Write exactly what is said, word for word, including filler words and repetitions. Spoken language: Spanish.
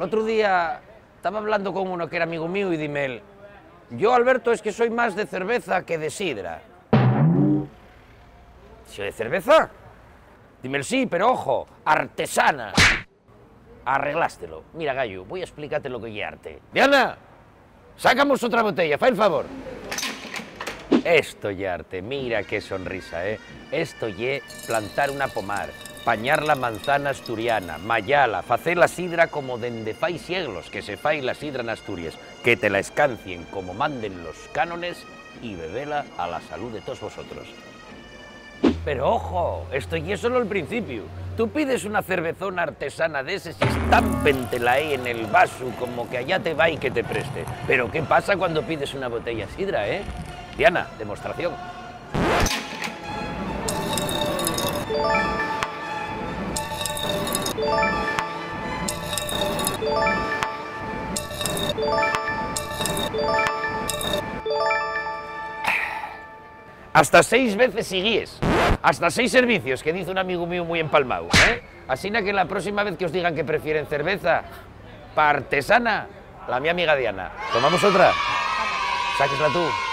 El otro día estaba hablando con uno que era amigo mío y dime él, yo, Alberto, es que soy más de cerveza que de sidra. ¿Soy de cerveza? Dime él, sí, pero ojo, artesana. Arreglástelo. Mira, Gayo, voy a explicarte lo que es arte. Diana, sacamos otra botella, fa el favor. Esto y arte, mira qué sonrisa, ¿eh? Esto y plantar una pomar, pañar la manzana asturiana, mayala, facer la sidra como dende fai siglos, que se fai la sidra en Asturias, que te la escancien como manden los cánones y bebela a la salud de todos vosotros. Pero ojo, esto y es solo el principio. Tú pides una cervezona artesana de ese y estámpentela ahí en el vaso como que allá te va y que te preste. Pero ¿qué pasa cuando pides una botella sidra, eh? Diana, demostración. Hasta seis veces sigues. Hasta seis servicios, que dice un amigo mío muy empalmado, ¿eh? Así que la próxima vez que os digan que prefieren cerveza para artesana, la mi amiga Diana. ¿Tomamos otra? Sáquesla tú.